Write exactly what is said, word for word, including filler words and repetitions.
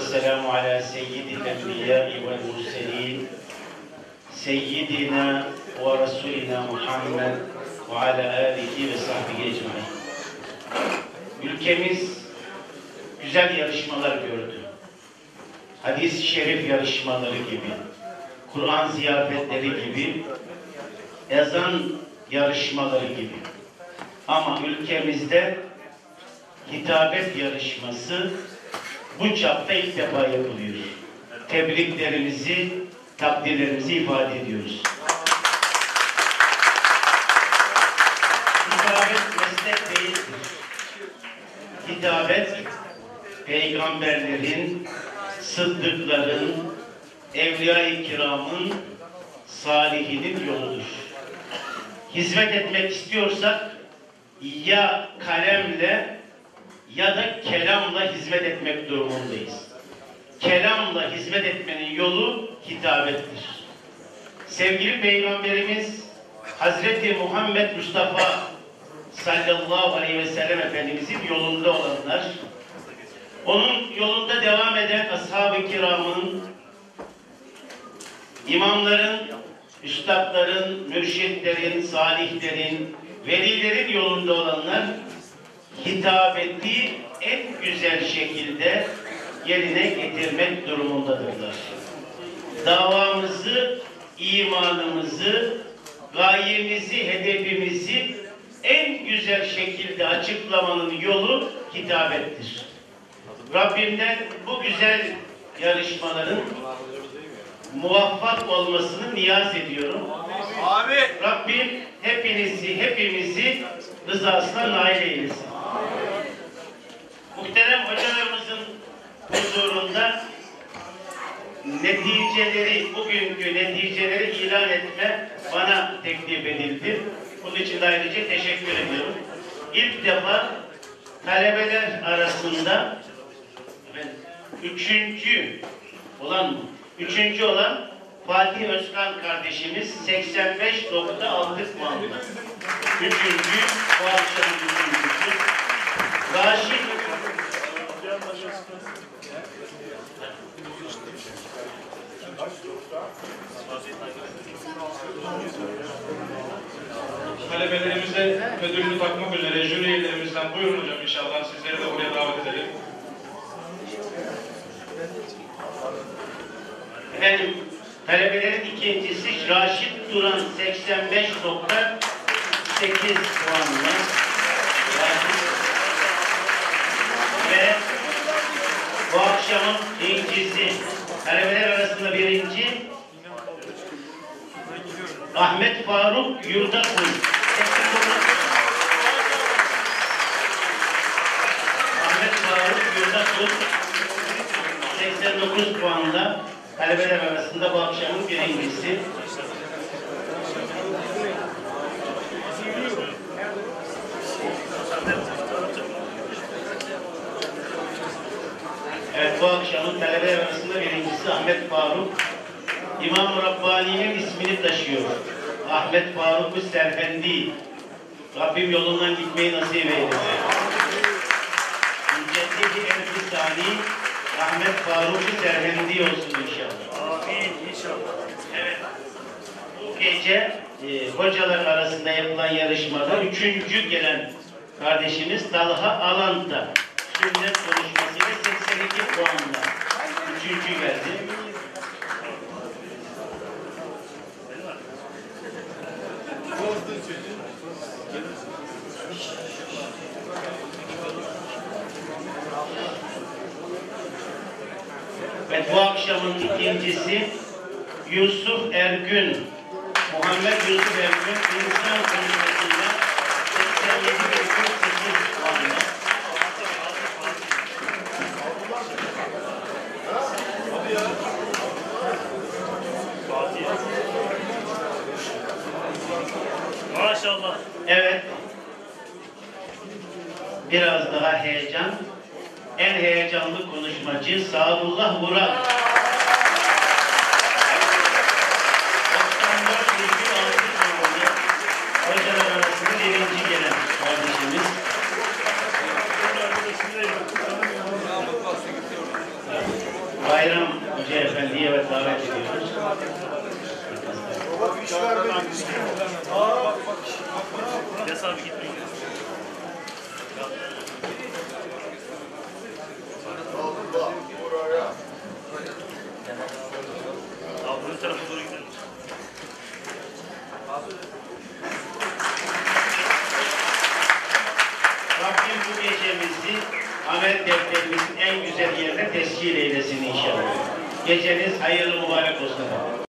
vesselamu ala seyyidil enbiyâi vel murselîn, seyyidina ve rasulina Muhammed ve ala âlihi ve sahbihi ecmaîn. Ülkemiz güzel yarışmalar gördü. Hadis-i şerif yarışmaları gibi, Kur'an ziyafetleri gibi, ezan yarışmaları gibi. Ama ülkemizde hitabet yarışması bu çapta ilk defa yapılıyor. Tebriklerimizi, takdirlerimizi ifade ediyoruz. Hitabet meslek değildir. Hitabet, peygamberlerin, sıddıkların, evliya-i kiramın, salihinin yoludur. Hizmet etmek istiyorsak ya kalemle ya da kelamla hizmet etmek durumundayız. Kelamla hizmet etmenin yolu hitabettir. Sevgili Peygamberimiz Hazreti Muhammed Mustafa sallallahu aleyhi ve sellem Efendimizin yolunda olanlar, onun yolunda devam eden ashab-ı kiramın, imamların, üstadların, mürşitlerin, salihlerin, velilerin yolunda olanlar hitabeti en güzel şekilde yerine getirmek durumundadırlar. Davamızı, imanımızı, gayemizi, hedefimizi en güzel şekilde açıklamanın yolu hitabettir. Rabbimden bu güzel yarışmaların muvaffak olmasını niyaz ediyorum. Abi. Rabbim hepinizi, hepimizi rızasına nail eylesin. Abi. Muhterem hocalarımızın huzurunda neticeleri, bugünkü neticeleri ilan etme bana teklif edildi. Bunun için ayrıca teşekkür ediyorum. İlk defa talebeler arasında üçüncü olan mı? Üçüncü olan Fatih Özkan kardeşimiz seksen beş nokta altı puanlı. Üçüncü bu akşam üçüncüsü. Raşit talebelerimize ödülünü takmak üzere jüri üyelerimizden buyurun hocam, inşallah sizleri de oraya davet edelim. Efendim, talebelerin ikincisi Raşit Duran seksen beş nokta sekiz puanla ve bu akşamın birincisi, talebeler arasında birinci Ahmet Faruk Yurtasız. Ahmet Faruk Yurtasız seksen dokuz puanla talebeler arasında bu akşamın birincisi. Evet, bu akşamın talebeler arasında birincisi Ahmet Faruk. İmam-ı Rabbani'nin ismini taşıyor. Ahmet Faruk-u Serfendi. Rabbim yolundan gitmeyi nasip eylesin. Müceddi-i Emri Sani Ahmet Faruk-u Serfendi olsun inşallah. Amin inşallah. Evet. Bu gece e, hocalar arasında yapılan yarışmada üçüncü gelen kardeşimiz Talha Alanta. Sünnet konuşmasıyla seksen iki puanla üçüncü geldi. Ve bu akşamın ikincisi Yusuf Ergün, Muhammed Yusuf Ergün, insan konusunda seksen yedi nokta sekiz puanla. Maşallah. Evet. Biraz daha heyecan. En heyecanlı konuşmacı Abdullah Murat. doksan dört nokta altı hocalar arasında birinci gelen kardeşimiz. Bayram Hoca Efendi'ye davet ediyoruz. Rabbim bu gecemizi amel defterimizin en güzel yerine tescil eylesin inşallah. Geceniz hayırlı mübarek olsun.